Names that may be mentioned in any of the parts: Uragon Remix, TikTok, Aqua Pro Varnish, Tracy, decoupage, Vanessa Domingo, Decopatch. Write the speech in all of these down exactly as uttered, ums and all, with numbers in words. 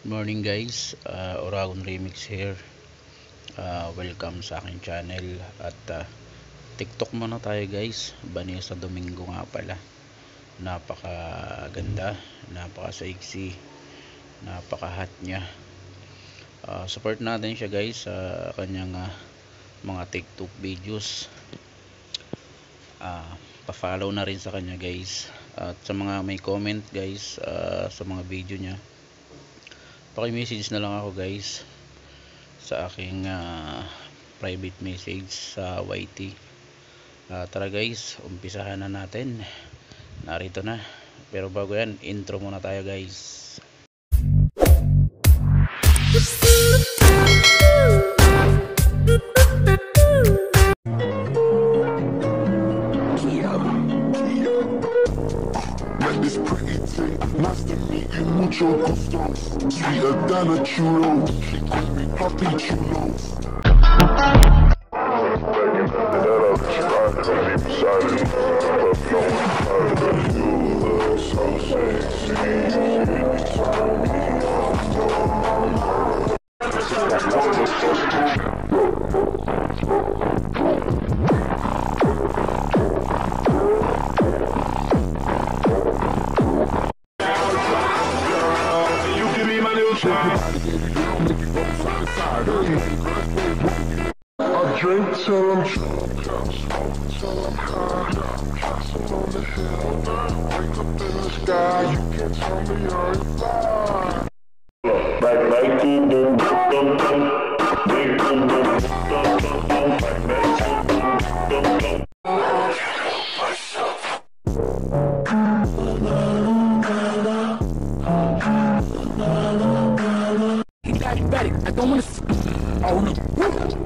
Morning guys, uh, Uragon Remix here. uh, Welcome sa aking channel. At uh, TikTok muna tayo guys. Vanessa Domingo nga pala. Napakaganda, napakasaiksi, napakahat niya. uh, Support natin siya guys sa uh, kanyang uh, mga TikTok videos. uh, Pa-follow na rin sa kanya guys. At sa mga may comment guys, uh, sa mga video niya, paki-message na lang ako guys sa aking uh, private message sa Y T. Uh, tara guys, umpisahan na natin. Narito na. Pero bago yan, intro muna tayo guys. Nice to meet you, mucho gusto. Sweeter than a churro. She could be happy churros. I drink till I'm drunk, I'm smoke till I'm high. Castle on the hill, wake up in the sky. You can't tell me you're in love. Like lightning, boom, boom, boom. Big boom, boom, boom, boom. Like lightning, boom, boom, boom. I love myself. I don't wanna see. I wanna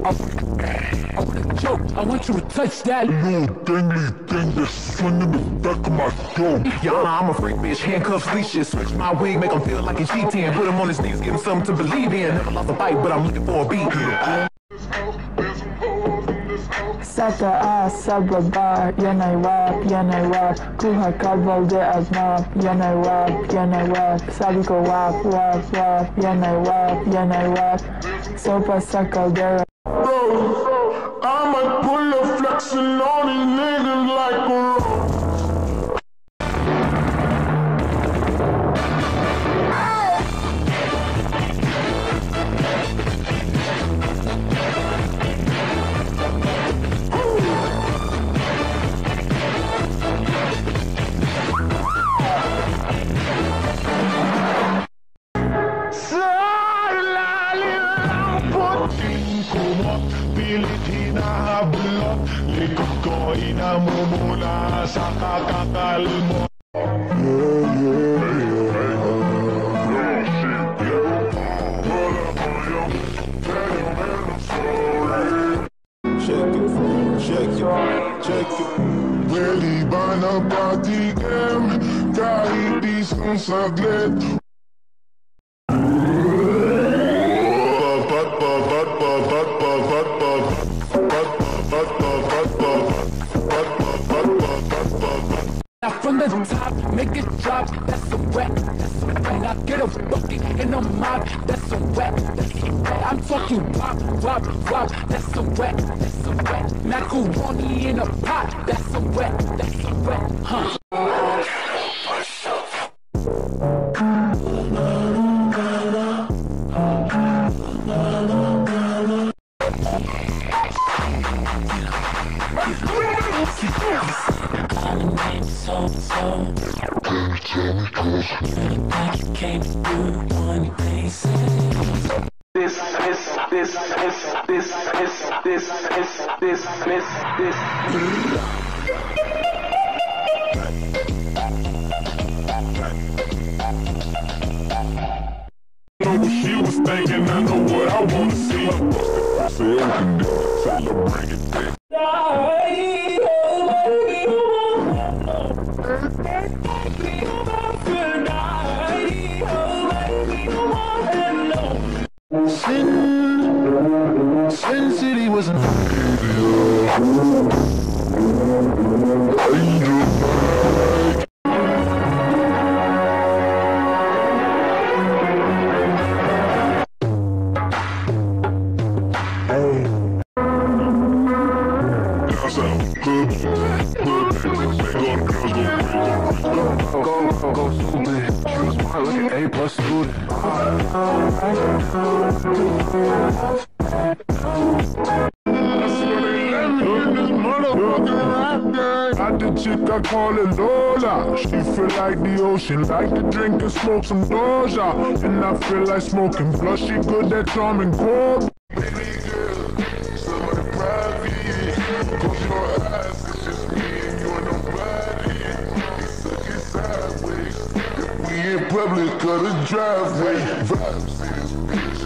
I wanna, I wanna joke. I want you to touch that little dangly thing that's swinging the back of my throat. Yeah, I'm a freak bitch, handcuffs, leashes. Switch my wig, make him feel like he's cheating. Put him on his knees, give him something to believe in. Never lost a fight, but I'm looking for a beat. Saka a sababa, yanay wap, yanay wap. Kuha kabal de azmap, yanay wap, yanay wap. Sabi ko wap, wap, wap, yanay wap, yanay wap. Sopa sa caldera. Bro, I might pull a flexin' on these niggas like a Inamumula sa kakakal mo. Yeah, yeah, yeah. Shake it, shake it, shake it. Really ba na patikim kahit isang saglit? Pat, pat, pat, pat, pat, pat, pat, pat, pat, pat, pat, pat. Now from the top, make it drop, that's a rap, that's a rap. Now get a bucket in a mob, that's a rap, that's a rap. I'm talking pop, pop, pop, that's a rap, that's a rap. Macaroni in a pot, that's a rap, that's a rap, huh? So, so, can you tell me cause I can't do one thing. This is, this is, this is, this is, this is, this is. Know what she was thinking, I know what I want to see. I feel like this, I love bringing back. Sin, Sin City was an good, A plus good. I the chick I call it Lola. She feel like the ocean, like to drink and smoke some Doja. And I feel like smoking, plus she good at charming cold. In public, cut his driveway. Vibes in his bitch.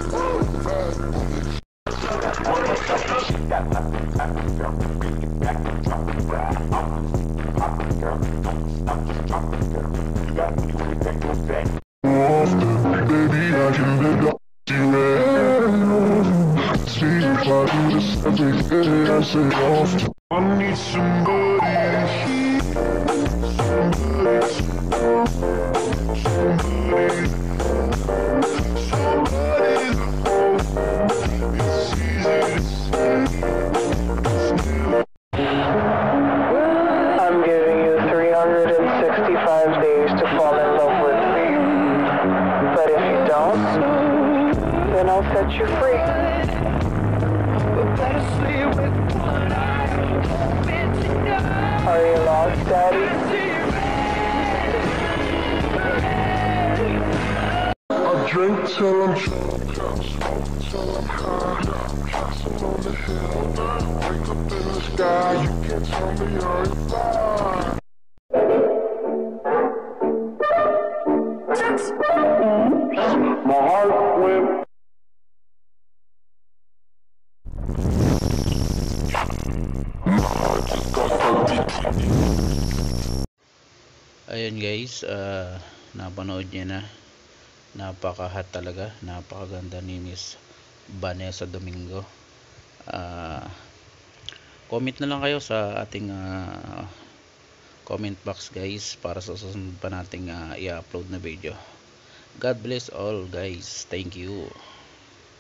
Baby, I can live up to it. See if I do this every day, I say off. I need somebody. Somebody. Somebody's somebody's home. It's easy to say. I'm giving you three hundred sixty-five days to fall in love with me. But if you don't, then I'll set you free. Are you lost, Daddy? Drink till I'm drunk, smoke till I'm high. Castle on the hill, wake up in the sky. You can't tell me you're alive. My heart went. My heart just got beat. Ayun guys, uh, napanood niya na. Napaka-hot talaga, napakaganda ni Miss Vanessa Domingo. Uh, comment na lang kayo sa ating uh, comment box guys para sa susunod pa nating uh, i-upload na video. God bless all guys. Thank you.